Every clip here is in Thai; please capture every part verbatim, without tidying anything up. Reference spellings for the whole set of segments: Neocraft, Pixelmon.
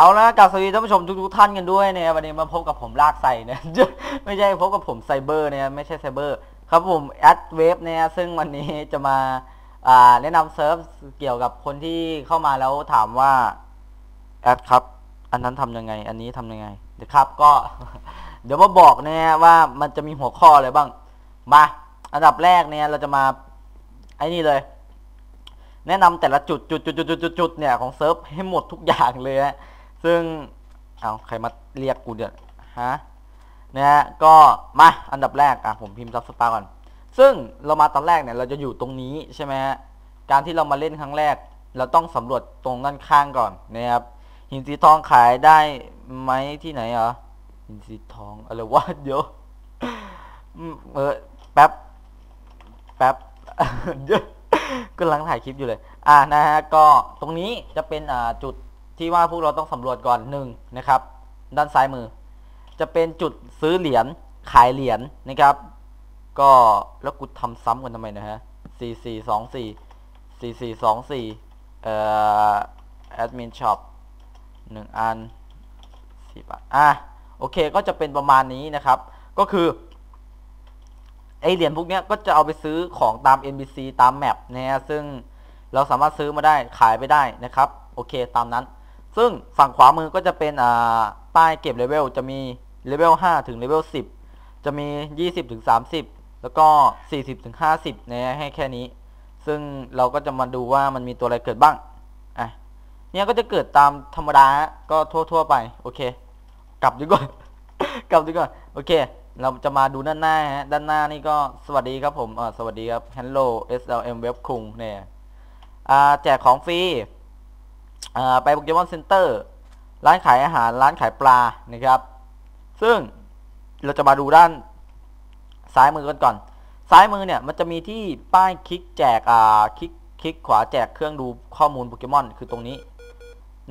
เอาละกับสวัสดีท่านผู้ชมทุกๆท่านกันด้วยเนี่ยวันนี้มาพบกับผมลากใส่นะไม่ใช่พบกับผมไซเบอร์เนี่ยไม่ใช่ไซเบอร์ครับผมแอดเวฟเนี่ยซึ่งวันนี้จะมาแนะนำเซิร์ฟเกี่ยวกับคนที่เข้ามาแล้วถามว่าแอดครับอันนั้นทำยังไงอันนี้ทำยังไงนะครับก็เดี๋ยวมาบอกเนี่ยว่ามันจะมีหัวข้ออะไรบ้างมาอันดับแรกเนี่ยเราจะมาไอ้นี่เลยแนะนำแต่ละจุดจุดจุดจุดจุดเนี่ยของเซิร์ฟให้หมดทุกอย่างเลยนะซึ่งเอาใครมาเรียกกูเดือดฮะเนี่ยก็มาอันดับแรกอ่ะผมพิมพ์ซับสปาก่อนซึ่งเรามาตอนแรกเนี่ยเราจะอยู่ตรงนี้ใช่ไหมฮะการที่เรามาเล่นครั้งแรกเราต้องสำรวจตรงด้านข้างก่อนนะครับหินสีทองขายได้ไหมที่ไหนเหรอหินสีทองอะไรวะเดี๋ยวเออแป๊บแป๊บเยอะกำลังถ่ายคลิปอยู่เลยอ่ะนะฮะก็ตรงนี้จะเป็นอ่าจุดที่ว่าพวกเราต้องสำรวจก่อนหนึ่งนะครับด้านซ้ายมือจะเป็นจุดซื้อเหรียญขายเหรียญนะครับก็แล้วกูทำซ้ำกันทำไมนะฮะสี่สี่สองสี่สี่สี่สองสี่เอ่อแอดมินช็อปหนึ่งอันสี่บาทอ่ะโอเคก็จะเป็นประมาณนี้นะครับก็คือไอเหรียญพวกเนี้ยก็จะเอาไปซื้อของตาม เอ็น บี ซี ตามแมปเนี่ยซึ่งเราสามารถซื้อมาได้ขายไปได้นะครับโอเคตามนั้นซึ่งฝั่งขวามือก็จะเป็นอ่าป้ายเก็บเลเวลจะมีเลเวลห้าถึงเลเวลสิบจะมียี่สิบถึงสามสิบแล้วก็สี่สิบถึงห้าสิบเนี่ยให้แค่นี้ซึ่งเราก็จะมาดูว่ามันมีตัวอะไรเกิดบ้างอ่ะเนี่ยก็จะเกิดตามธรรมดาก็ทั่วๆไปโอเคกลับดีกว่า กลับดีกว่าโอเคเราจะมาดูด้านหน้าฮะด้านหน้านี่ก็สวัสดีครับผมเออสวัสดีครับ Hello เอส แอล เอ็ม Web คุงเนี่ยอ่าแจกของฟรีอ่าไปโปเกมอนเซ็นเตอร์ร้านขายอาหารร้านขายปลานะครับซึ่งเราจะมาดูด้านซ้ายมือกันก่อนซ้ายมือเนี่ยมันจะมีที่ป้ายคลิกแจกอ่าคลิกคลิกขวาแจกเครื่องดูข้อมูลโปเกมอนคือตรงนี้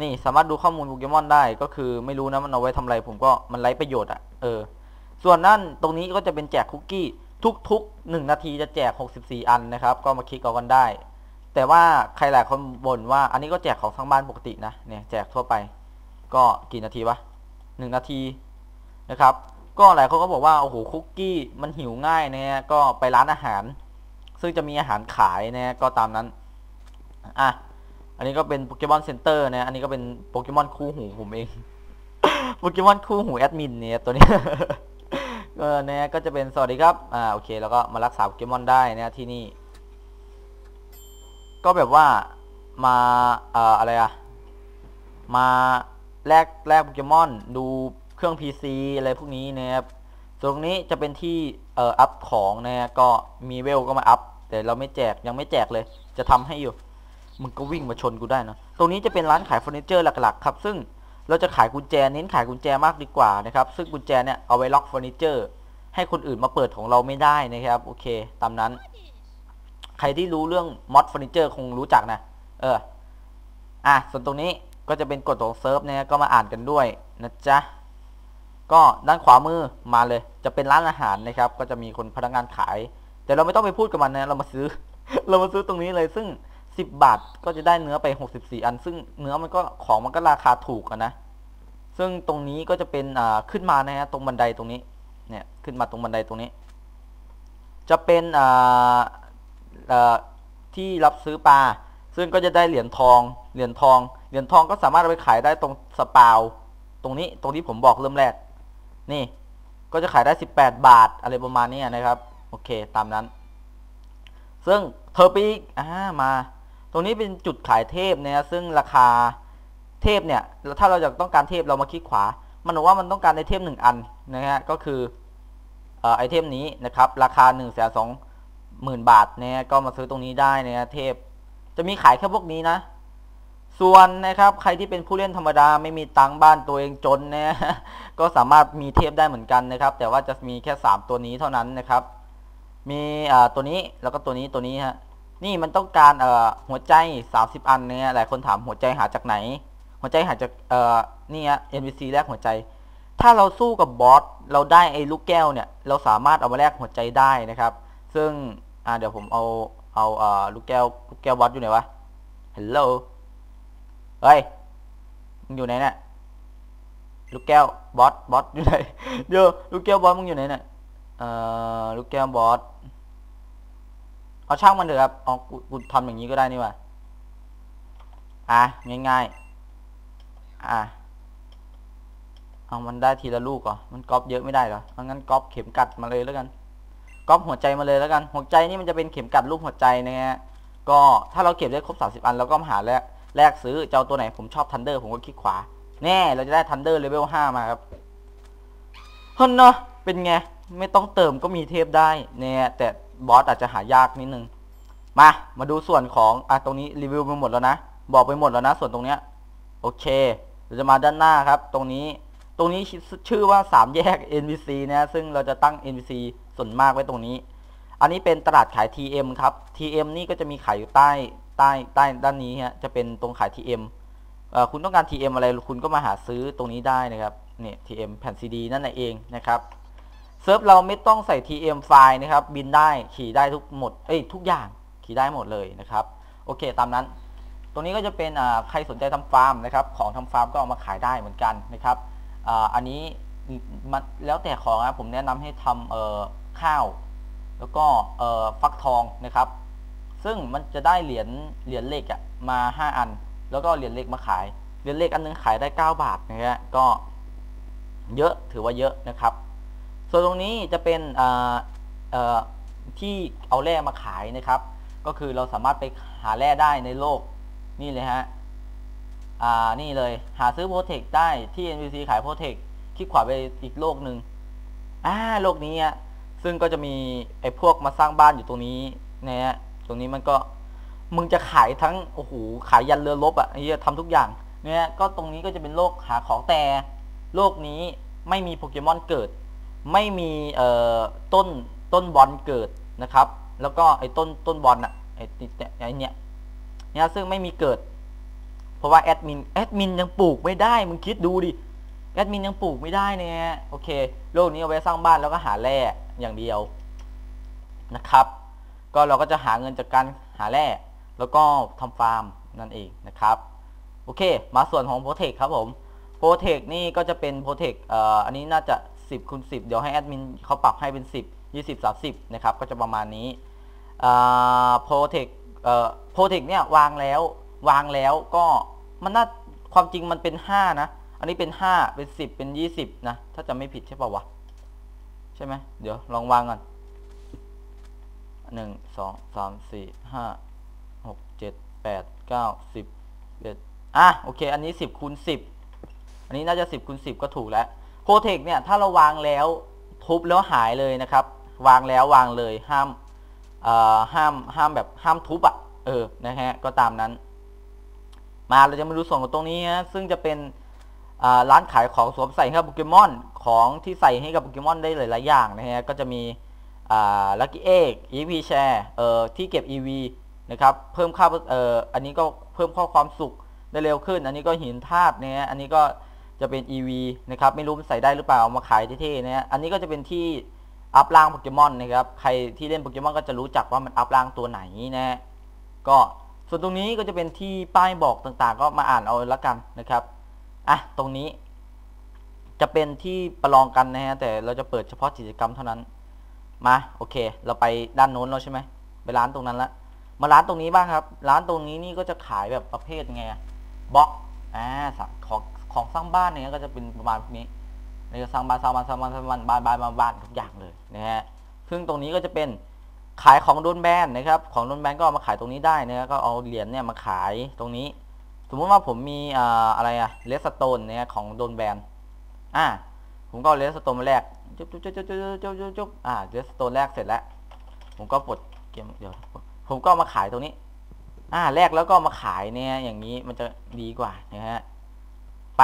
นี่สามารถดูข้อมูลโปเกมอนได้ก็คือไม่รู้นะมันเอาไว้ทำอะไรผมก็มันไร้ประโยชน์อ่ะเออส่วนนั่นตรงนี้ก็จะเป็นแจกคุกกี้ทุกๆหนึ่งนาทีจะแจกหกสิบสี่อันนะครับก็มาคลิกเอากันได้แต่ว่าใครหลายคนบ่นว่าอันนี้ก็แจกของทั้งบ้านปกตินะเนี่ยแจกทั่วไปก็กี่นาทีวะหนึ่งนาทีนะครับก็หลายคนก็บอกว่าโอ้โหคุกกี้มันหิวง่ายนะฮะก็ไปร้านอาหารซึ่งจะมีอาหารขายนะก็ตามนั้นอ่ะอันนี้ก็เป็นโปเกมอนเซ็นเตอร์นะอันนี้ก็เป็นโปเกมอนคู่หูผมเองโปเกมอนคู่หูแอดมินเนี่ยตัวนี้เออเนี่ยก็จะเป็นสวัสดีครับอ่าโอเคแล้วก็มารักษาโปเกมอนได้นะที่นี่ก็แบบว่ามาเอ่ออะไรอะมาแลกแลกโปเกมอนดูเครื่อง พี ซี อะไรพวกนี้นะครับตรงนี้จะเป็นที่เอ่ออัพของนะก็มีเวลก็มาอัพแต่เราไม่แจกยังไม่แจกเลยจะทำให้อยู่มึงก็วิ่งมาชนกูได้นะตรงนี้จะเป็นร้านขายเฟอร์นิเจอร์หลักๆครับซึ่งเราจะขายกุญแจเน้นขายกุญแจมากดีกว่านะครับซึ่งกุญแจเนี่ยเอาไว้ล็อกเฟอร์นิเจอร์ให้คนอื่นมาเปิดของเราไม่ได้นะครับโอเคตามนั้นใครที่รู้เรื่องมอดเฟอร์นิเจอร์คงรู้จักนะเอออ่ะส่วนตรงนี้ก็จะเป็นกฎของเซิร์ฟเนี่ยก็มาอ่านกันด้วยนะจ๊ะก็ด้านขวามือมาเลยจะเป็นร้านอาหารนะครับก็จะมีคนพนักงานขายแต่เราไม่ต้องไปพูดกับมันนะเรามาซื้อ เรามาซื้อตรงนี้เลยซึ่งสิบบาทก็จะได้เนื้อไปหกสิบสี่อันซึ่งเนื้อมันก็ของมันก็ราคาถูกอ่ะนะซึ่งตรงนี้ก็จะเป็นอ่าขึ้นมานะฮะตรงบันไดตรงนี้เนี่ยขึ้นมาตรงบันไดตรงนี้จะเป็นอ่าอ่าที่รับซื้อปลาซึ่งก็จะได้เหรียญทองเหรียญทองเหรียญทองก็สามารถเอาไปขายได้ตรงสปาวตรงนี้ตรงที่ผมบอกเริ่มแรกนี่ก็จะขายได้สิบแปดบาทอะไรประมาณนี้นะครับโอเคตามนั้นซึ่งเทอร์ปีอ่ามาตรงนี้เป็นจุดขายเทพเนี่ยซึ่งราคาเทพเนี่ยถ้าเราอยากต้องการเทพเรามาคลิกขวามันบอกว่ามันต้องการในเทพหนึ่งอันนะฮะก็คือไอเทมนี้นะครับราคาหนึ่งแสนสองหมื่นบาทเนี่ยก็มาซื้อตรงนี้ได้นะฮะเทพจะมีขายแค่พวกนี้นะส่วนนะครับใครที่เป็นผู้เล่นธรรมดาไม่มีตังบ้านตัวเองจนเนี่ยก็สามารถมีเทพได้เหมือนกันนะครับแต่ว่าจะมีแค่สามตัวนี้เท่านั้นนะครับมีตัวนี้แล้วก็ตัวนี้ตัวนี้ฮะนี่มันต้องการเอ่อหัวใจสามสิบอันเนี่ยหลายคนถามหัวใจหาจากไหนหัวใจหาจากเอ่อนี่ฮะ เอ็น พี ซี แลกหัวใจถ้าเราสู้กับบอสเราได้ไอ้ลูกแก้วเนี่ยเราสามารถเอามาแลกหัวใจได้นะครับซึ่งอ่าเดี๋ยวผมเอาเอาเอ่อลูกแก้วลูกแก้วบอสอยู่ไหนวะ Hello เฮ้ยมึงอยู่ไหนเนี่ย ลูกแก้วบอสบอสอยู่ไหนเดี๋ยวลูกแก้วบอสมึงอยู่ไหนเนี่ยเอ่อลูกแก้วบอสเอาช่างมันเถอะครับเอากูกูทำอย่างนี้ก็ได้นี่ว่ะอ่ะง่ายๆอ่ะเอามันได้ทีละลูกเหรอมันก๊อปเยอะไม่ได้เหรอเพราะงั้นก๊อปเข็มกัดมาเลยแล้วกันก๊อปหัวใจมาเลยแล้วกันหัวใจนี่มันจะเป็นเข็มกัดรูปหัวใจนะฮะก็ถ้าเราเก็บได้ครบสามสิบอันแล้วก็มาหาแลกแลกซื้อเจ้าตัวไหนผมชอบทันเดอร์ผมก็คลิกขวาแน่เราจะได้ทันเดอร์เลเวลห้ามาครับเฮ้ยเนาะเป็นไงไม่ต้องเติมก็มีเทพได้เนี่ยแต่บอสอาจจะหายากนิดนึงมามาดูส่วนของอ่ะตรงนี้รีวิวไปหมดแล้วนะบอกไปหมดแล้วนะส่วนตรงเนี้ยโอเคเราจะมาด้านหน้าครับตรงนี้ตรงนี้ชื่อว่าสามแยก เอ็น พี ซี นะซึ่งเราจะตั้ง เอ็น พี ซี ส่วนมากไว้ตรงนี้อันนี้เป็นตลาดขาย ที เอ็ม ครับ ที เอ็ม นี่ก็จะมีขายอยู่ใต้ใต้ใต้ด้านนี้ฮะจะเป็นตรงขาย ที เอ็ม เอ่อคุณต้องการ ที เอ็ม อะไรคุณก็มาหาซื้อตรงนี้ได้นะครับเนี่ย ที เอ็ม แผ่น ซี ดี นั่นเองนะครับเซิร์ฟเราไม่ต้องใส่ ที เอ็ม ไฟล์นะครับบินได้ขี่ได้ทุกหมดเอ้ยทุกอย่างขี่ได้หมดเลยนะครับโอเคตามนั้นตรงนี้ก็จะเป็นอ่าใครสนใจทำฟาร์มนะครับของทำฟาร์มก็เอามาขายได้เหมือนกันนะครับอ่าอันนี้มันแล้วแต่ของนะผมแนะนำให้ทำเอ่อข้าวแล้วก็เอ่อฟักทองนะครับซึ่งมันจะได้เหรียญเหรียญเหล็กอ่ะมาห้าอันแล้วก็เหรียญเหล็กมาขายเหรียญเหล็กอันนึงขายได้เก้าบาทนะฮะก็เยอะถือว่าเยอะนะครับส่วนตรงนี้จะเป็นอ่าเอ่อที่เอาแร่มาขายนะครับก็คือเราสามารถไปหาแร่ได้ในโลกนี่เลยฮะอ่านี่เลยหาซื้อโปรเทคได้ที่ เอ็น พี ซี ขายโปรเทคคลิกขวาไปอีกโลกหนึ่งอ่าโลกนี้อ่ะซึ่งก็จะมีไอ้พวกมาสร้างบ้านอยู่ตรงนี้นะฮะตรงนี้มันก็มึงจะขายทั้งโอ้โหขายยันเรือรบอ่ะไอ้เหี้ยทำทุกอย่างเนี่ยก็ตรงนี้ก็จะเป็นโลกหาของแต่โลกนี้ไม่มีโปเกมอนเกิดไม่มีเอ่อต้นต้นบอลเกิดนะครับแล้วก็ไอ้ต้นต้นบอลอ่ะไอ้ไอ้เนี่ยเนี่ยซึ่งไม่มีเกิดเพราะว่าแอดมินแอดมินยังปลูกไม่ได้มึงคิดดูดิแอดมินยังปลูกไม่ได้เนี่ยโอเคโลกนี้เอาไว้สร้างบ้านแล้วก็หาแร่อย่างเดียวนะครับก็เราก็จะหาเงินจากการหาแร่แล้วก็ทำฟาร์มนั่นเองนะครับโอเคมาส่วนของโปรเทคครับผมโปรเทคนี่ก็จะเป็นโปรเทคเอ่ออันนี้น่าจะสิบคูณสิบเดี๋ยวให้แอดมินเขาปรับให้เป็นสิบ ยี่สิบ สามสิบนะครับก็จะประมาณนี้อ่าโปรเทคเอ่อโปรเทคเนี่ยวางแล้ววางแล้วก็มันน่าความจริงมันเป็นห้านะอันนี้เป็นห้าเป็นสิบเป็นยี่สิบนะถ้าจะไม่ผิดใช่ป่าววะใช่ไหมเดี๋ยวลองวางก่อนหนึ่งสองสามสี่ห้าหกเจ็ดแปดเก้าสิบเอ็ดอ่ะโอเคอันนี้สิบคูณสิบอันนี้น่าจะสิบคูณสิบก็ถูกแล้วโปรเทคเนี่ยถ้าเราวางแล้วทุบแล้วหายเลยนะครับวางแล้ววางเลยห้ามเอ่อห้ามห้ามแบบห้ามทุบอ่ะเออนะฮะก็ตามนั้นมาเราจะมาดูส่วนของตรงนี้นะซึ่งจะเป็นร้านขายของสวมใส่ให้โปเกมอนของที่ใส่ให้กับโปเกมอนได้หลายๆอย่างนะฮะก็จะมีลัคกี้เอ็ก อี พี แชร์ที่เก็บ อี วี นะครับเพิ่มค่าเอ่ออันนี้ก็เพิ่มข้อความสุขได้เร็วขึ้นอันนี้ก็หินธาตุนะฮะอันนี้ก็จะเป็น อี วี นะครับไม่รู้มันใส่ได้หรือเปล่าเอามาขายเท่ๆนะฮะอันนี้ก็จะเป็นที่อัพร่างโปเกมอนนะครับใครที่เล่นโปเกมอนก็จะรู้จักว่ามันอัพร่างตัวไหนนะฮะก็ส่วนตรงนี้ก็จะเป็นที่ป้ายบอกต่างๆก็มาอ่านเอาละกันนะครับอ่ะตรงนี้จะเป็นที่ประลองกันนะฮะแต่เราจะเปิดเฉพาะกิจกรรมเท่านั้นมาโอเคเราไปด้านโน้นแล้วใช่ไหมไปร้านตรงนั้นละมาร้านตรงนี้บ้างครับร้านตรงนี้นี่ก็จะขายแบบประเภทไงบล็อกอ่าของของสร้างบ้านเนี่ยก็จะเป็นประมาณนี้นี่ก็สร้างบ้านสร้างบ้านสร้างบ้านสร้างบ้านบ้านบ้านบ้านบ้านทุกอย่างเลยนะฮะซึ่งตรงนี้ก็จะเป็นขายของโดนแบนนะครับของโดนแบนก็เอามาขายตรงนี้ได้นะก็เอาเหรียญเนี่ยมาขายตรงนี้สมมติว่าผมมีอ่าอะไรอะเลสโตนเนี่ยของโดนแบนอ่าผมก็เลสโตนมาแรกจุ๊บจุ๊บจุ๊บจุ๊บจุ๊บจุ๊บจุ๊บจุ๊บอ่าเลสโตนแรกเสร็จแล้วผมก็ปลดเกมเดี๋ยวผมก็มาขายตรงนี้อ่าแรกแล้วก็มาขายเนี่ยอย่างนี้มันจะดีกว่านะฮะไป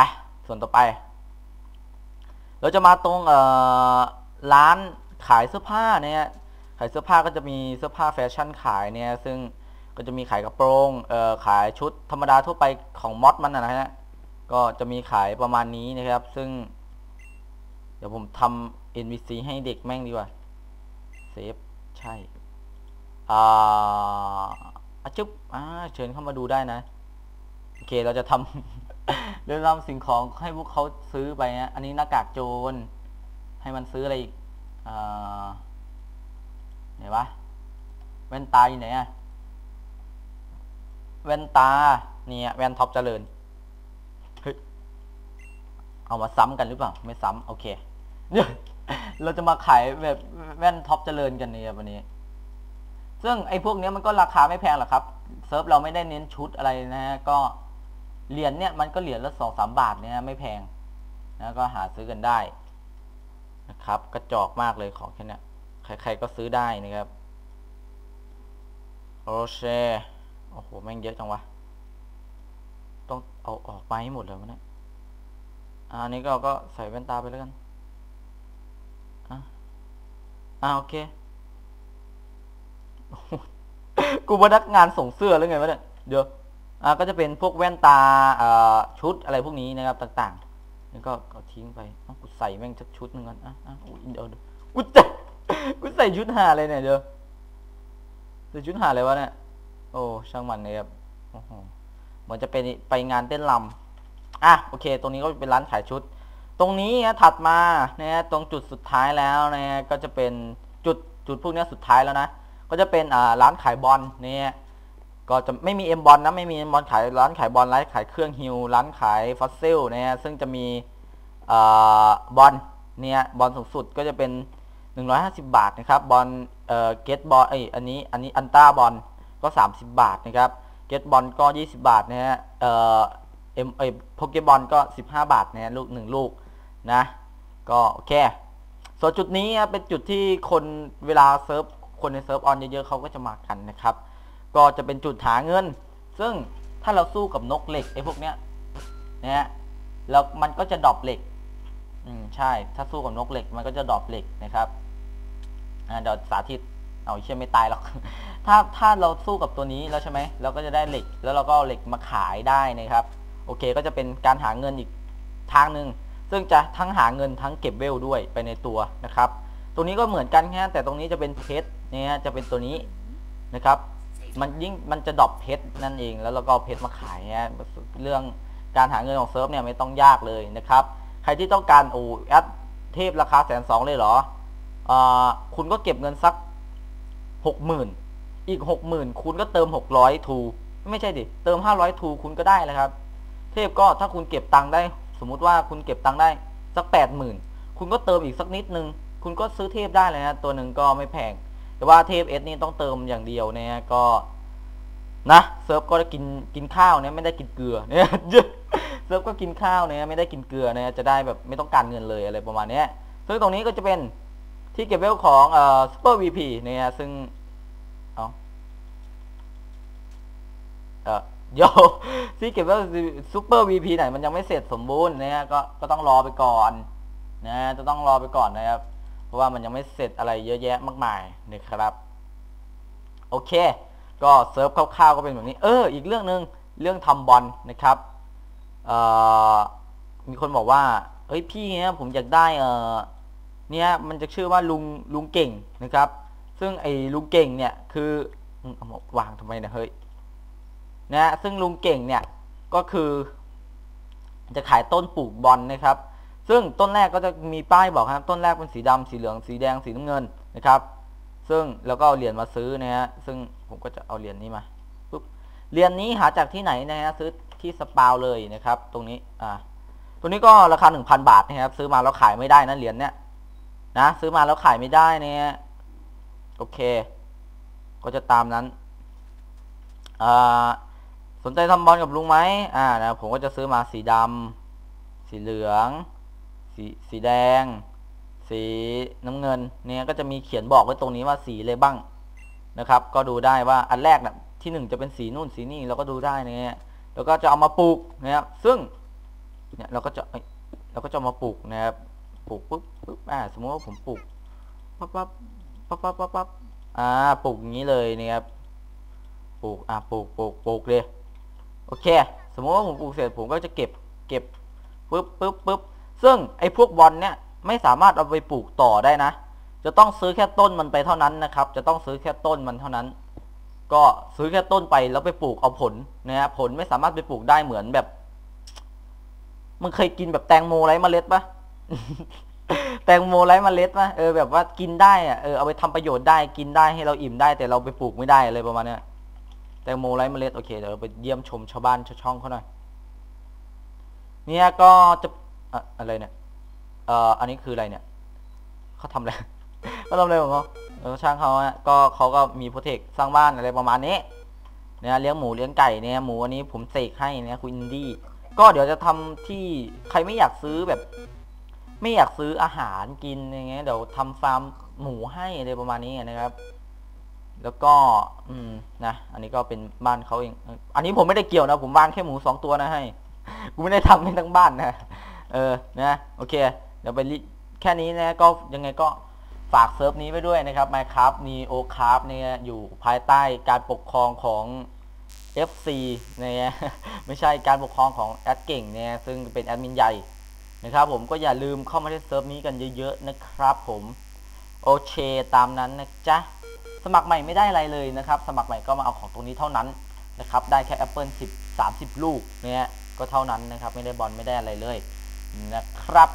ส่วนต่อไปเราจะมาตรงเอ่อร้านขายเสื้อผ้าเนี่ยขายเสื้อผ้าก็จะมีเสื้อผ้าแฟชั่นขายเนี่ยซึ่งก็จะมีขายกระโปรงเอ่อขายชุดธรรมดาทั่วไปของมอสมันนะฮะก็จะมีขายประมาณนี้นะครับซึ่งเดี๋ยวผมทำ เอ็น พี ซี ให้เด็กแม่งดีกว่าเซฟใช่อ่าจุ๊บอ่าเชิญเข้ามาดูได้นะโอเคเราจะทำ เรื่องราวสิ่งของให้พวกเขาซื้อไปนะอันนี้หน้ากากโจรให้มันซื้ออะไรอีกไหนวะแว่นตาอยู่ไหนอะแว่นตาเนี่ยแว่นท็อปเจริญเฮ้ยเอามาซ้ำกันหรือเปล่าไม่ซ้ำโอเคเราจะมาขายแบบแว่นท็อปเจริญกันเนี่ยวันนี้ซึ่งไอ้พวกนี้มันก็ราคาไม่แพงหรอกครับเซิร์ฟเราไม่ได้เน้นชุดอะไรนะฮะก็เหรียญเนี่ยมันก็เหรียญละ สองถึงสาม บาทเนี่ยไม่แพงนะก็หาซื้อกันได้นะครับกระจอกมากเลยของแค่นี้ใครๆก็ซื้อได้นะครับโอเคโอ้โหแม่งเยอะจังวะต้องเอาออกไปให้หมดเลยมันเนี่ยอันนี้ก็ก็ใส่แว่นตาไปแล้วกันอ่ะอ่ะโอเคกูพนักงานส่งเสื้อแล้วไงวะเนี่ยเดี๋ยวอ่ะก็จะเป็นพวกแว่นตาอ่าชุดอะไรพวกนี้นะครับต่างๆแล้วก็ก็ทิ้งไปกูใส่แม่งสักชุดนึงก่อนอ่ะอ่ะเดี๋ยวกูใส่กูใส่ชุดหาอะไรเนี่ยเดี๋ยวใส่ชุดหาอะไรวะเนี่ยโอ้ช่างมันเลยครับโอ้โหเหมือนจะเป็นไปงานเต้นรำอ่ะโอเคตรงนี้ก็เป็นร้านขายชุดตรงนี้นะถัดมานะตรงจุดสุดท้ายแล้วนะก็จะเป็นจุดจุดพวกนี้สุดท้ายแล้วนะก็จะเป็นอ่าร้านขายบอลเนี่ยก็จะไม่มีเอ็มบอลนะไม่มีเอ็มบอลขายร้านขายบอลร้านขายเครื่องฮิวร้านขายฟอสซิลเนี่ยซึ่งจะมีอ่าบอลเนี่ยบอลสูงสุดก็จะเป็นหนึ่งร้อยห้าสิบบาทนะครับบอลเอ่อเกตบอลไออันนี้อันนี้อันต้าบอลก็สามสิบบาทนะครับเกตบอลก็ยี่สิบบาทนะฮะเอ่อเอ็มไอโปเกบอลก็สิบห้าบาทนะฮะลูกหนึ่งลูกนะก็โอเคส่วนจุดนี้เป็นจุดที่คนเวลาเซิร์ฟคนในเซิร์ฟออนเยอะๆเขาก็จะมากันนะครับก็จะเป็นจุดหาเงินซึ่งถ้าเราสู้กับนกเหล็กไอ้พวกเนี้ยนะฮะแล้วมันก็จะดรอปเหล็กอืมใช่ถ้าสู้กับนกเหล็กมันก็จะดรอปเหล็กนะครับอ่าเดี๋ยวสาธิตเอาเชื่อไม่ตายหรอกถ้าถ้าเราสู้กับตัวนี้แล้วใช่ไหมเราก็จะได้เหล็กแล้วเราก็เอาเหล็กมาขายได้นะครับโอเคก็จะเป็นการหาเงินอีกทางนึงซึ่งจะทั้งหาเงินทั้งเก็บเวลด้วยไปในตัวนะครับตรงนี้ก็เหมือนกันแค่แต่ตรงนี้จะเป็นเพชรเนี่ยจะเป็นตัวนี้นะครับมันยิ่งมันจะดรอปเพชรนั่นเองแล้วเราก็เพชรมาขายฮะเรื่องการหาเงินของเซิร์ฟเนี่ยไม่ต้องยากเลยนะครับใครที่ต้องการโอ้แอดเทพราคาแสนสองเลยเหรออ่าคุณก็เก็บเงินสักหกหมื่นอีกหกหมื่นคุณก็เติมหกร้อยทูไม่ใช่ดิเติมห้าร้อยทูคุณก็ได้แล้วครับเทพก็ถ้าคุณเก็บตังค์ได้สมมุติว่าคุณเก็บตังค์ได้สักแปดหมื่นคุณก็เติมอีกสักนิดนึงคุณก็ซื้อเทพได้เลยนะตัวหนึ่งก็ไม่แพงแต่ว่าเทพเอสนี่ต้องเติมอย่างเดียวเนี่ยก็นะเซิร์ฟก็ได้กินกินข้าวเนี่ยไม่ได้กินเกลือเนี่ยเซิร์ฟก็กินข้าวเนี่ยไม่ได้กินเกลือเนี่ยจะได้แบบไม่ต้องการเงินเลยอะไรประมาณนี้ซึ่งตรงนี้ก็จะเป็นที่เก็บเวลของเอ่อซูเปอร์วีพีเนี่ยซึ่งเอาเอ่อโยที่เก็บเวลซูเปอร์วีพีไหนมันยังไม่เสร็จสมบูรณ์เนี่ยก็ก็ต้องรอไปก่อนนะจะต้องรอไปก่อนนะครับเพราะว่ามันยังไม่เสร็จอะไรเยอะแยะมากมายนะครับโอเคก็เซิร์ฟคร่าวๆก็เป็นแบบนี้เอออีกเรื่องนึงเรื่องทำบอลนะครับเอ่อมีคนบอกว่าเฮ้ยพี่เนี่ยผมอยากได้เออเนี่ยมันจะชื่อว่าลุงลุงเก่งนะครับซึ่งไอ้ลุงเก่งเนี่ยคือเอามาวางทำไมนะเฮ้ยนะซึ่งลุงเก่งเนี่ยก็คือจะขายต้นปลูกบอลนะครับซึ่งต้นแรกก็จะมีป้ายบอกครับต้นแรกเป็นสีดำสีเหลืองสีแดงสีน้ำเงินนะครับซึ่งแล้วก็เอาเหรียญมาซื้อนะฮะซึ่งผมก็จะเอาเหรียญนี้มาปุ๊บเหรียญนี้หาจากที่ไหนนะฮะซื้อที่สปาวเลยนะครับตรงนี้อ่าตัวนี้ก็ราคา หนึ่งพัน บาทนะครับซื้อมาแล้วขายไม่ได้นะเหรียญเนี้ยนะซื้อมาแล้วขายไม่ได้เนี่ยโอเคก็จะตามนั้นอ่าสนใจทำบอลกับลุงไหมอ่านะผมก็จะซื้อมาสีดำสีเหลืองสีสีแดงสีน้ำเงินเนี่ยก็จะมีเขียนบอกไว้ตรงนี้ว่าสีอะไรบ้างนะครับก็ดูได้ว่าอันแรกนะที่หนึ่งจะเป็นสีนู่นสีนี่เราก็ดูได้เนี่ยแล้วก็จะเอามาปลูกนะครับซึ่งเนี่ยเราก็จะเราก็จะมาปลูกนะครับปลูกปุ๊บปุ๊บอ่าสมมติว่าผมปลูกปั๊บปั๊บปั๊บปั๊บปั๊บปั๊บอ่าปลูกอย่างนี้เลยนะครับปลูกอ่าปลูกปลูกปลูกเลยโอเคสมมติว่าผมปลูกเสร็จผมก็จะเก็บเก็บปุ๊บปุ๊บปุ๊บซึ่งไอ้พวกบอลเนี่ยไม่สามารถเอาไปปลูกต่อได้นะจะต้องซื้อแค่ต้นมันไปเท่านั้นนะครับจะต้องซื้อแค่ต้นมันเท่านั้นก็ซื้อแค่ต้นไปแล้วไปปลูกเอาผลนะฮะผลไม่สามารถไปปลูกได้เหมือนแบบ มึงเคยกินแบบแตงโมไร้เมล็ดปะ แตงโมไร้เมล็ดปะเออแบบว่ากินได้อะเออเอาไปทำประโยชน์ได้กินได้ให้เราอิ่มได้แต่เราไปปลูกไม่ได้อะไรประมาณนี้แตงโมไร้เมล็ดโอเคเดี๋ยวเราไปเยี่ยมชมชาวบ้านชาวช่องเขาหน่อยเนี่ยก็จะอะอะไรเนี่ยเอ่ออันนี้คืออะไรเนี่ยเขาทำอะไร เขาทำอะไรของเขาเออช่างเขาเนี่ยก็เขาก็มีโปรเทคสร้างบ้านอะไรประมาณนี้เนี่ยเลี้ยงหมูเลี้ยงไก่เนี่ยหมูอันนี้ผมเสกให้เนี่ยคุณอินดี้ก็เดี๋ยวจะทำที่ใครไม่อยากซื้อแบบไม่อยากซื้ออาหารกินอย่างเงี้ยเดี๋ยวทำฟาร์มหมูให้อะไรประมาณนี้นะครับแล้วก็อืมนะอันนี้ก็เป็นบ้านเขาเองอันนี้ผมไม่ได้เกี่ยวนะผมวางแค่หมูสองตัวนะให้กูไม่ได้ทำให้ทั้งบ้านนะเออนะโอเคเดี๋ยวไปแค่นี้นะก็ยังไงก็ฝากเซิร์ฟนี้ไว้ด้วยนะครับ Minecraft Neocraft เนี่ยอยู่ภายใต้การปกครองของ เอฟ ซี เนี่ยไม่ใช่การปกครองของแอดเก่งเนี่ยซึ่งเป็นแอดมินใหญ่นะครับผมก็อย่าลืมเข้ามาที่เซิร์ฟนี้กันเยอะๆนะครับผมโอเคตามนั้นนะจ๊ะสมัครใหม่ไม่ได้อะไรเลยนะครับสมัครใหม่ก็มาเอาของตรงนี้เท่านั้นนะครับได้แค่แอปเปิลสิบ สามสิบลูกเนี่ยก็เท่านั้นนะครับไม่ได้บอลไม่ได้อะไรเลยนะครับ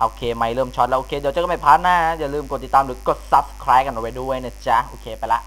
โอเคไม่เริ่มช็อตแล้วโอเคเดี๋ยวเจอกันใหม่พาร์ทหน้าอย่าลืมกดติดตามหรือกด ซับสไครบ์ กันเอาไว้ด้วยนะจ๊ะโอเคไปละ